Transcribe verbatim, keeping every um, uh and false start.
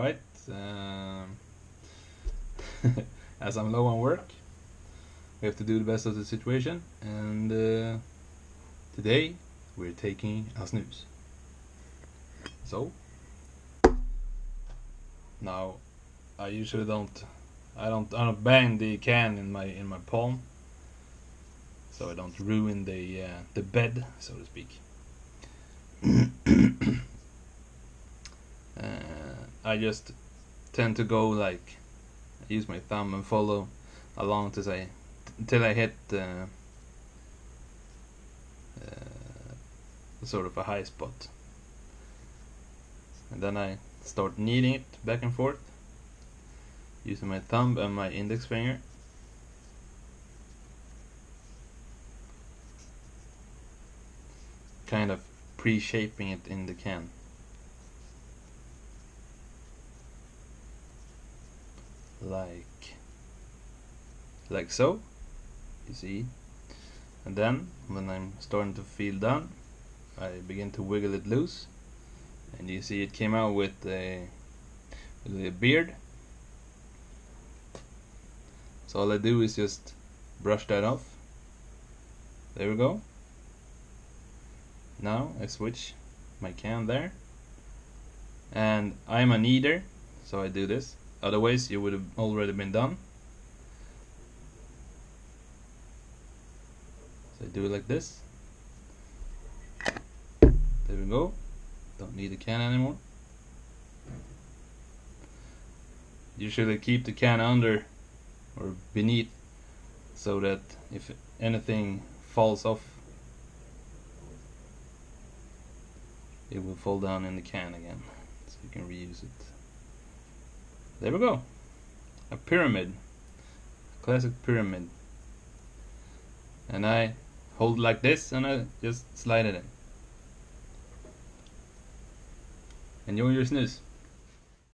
right, um, as I'm low on work, we have to do the best of the situation, and uh, today we're taking a snus. So now I usually don't I don't I don't bang the can in my in my palm, so I don't ruin the uh, the bed, so to speak. uh, I just tend to go like I use my thumb and follow along till I till I hit uh, uh, sort of a high spot, and then I start kneading it back and forth using my thumb and my index finger. Kind of pre-shaping it in the can. Like, like so, you see. And then, when I'm starting to feel done, I begin to wiggle it loose. And you see it came out with a, with a beard. So all I do is just brush that off. There we go. Now I switch my can there, and I'm a kneader, so I do this. Otherwise, it would have already been done. So I do it like this. There we go. Don't need a can anymore. Usually, keep the can under or beneath, so that if anything falls off, it will fall down in the can again, so you can reuse it. There we go, a pyramid, a classic pyramid. And I hold like this, and I just slide it in. Enjoy your snus.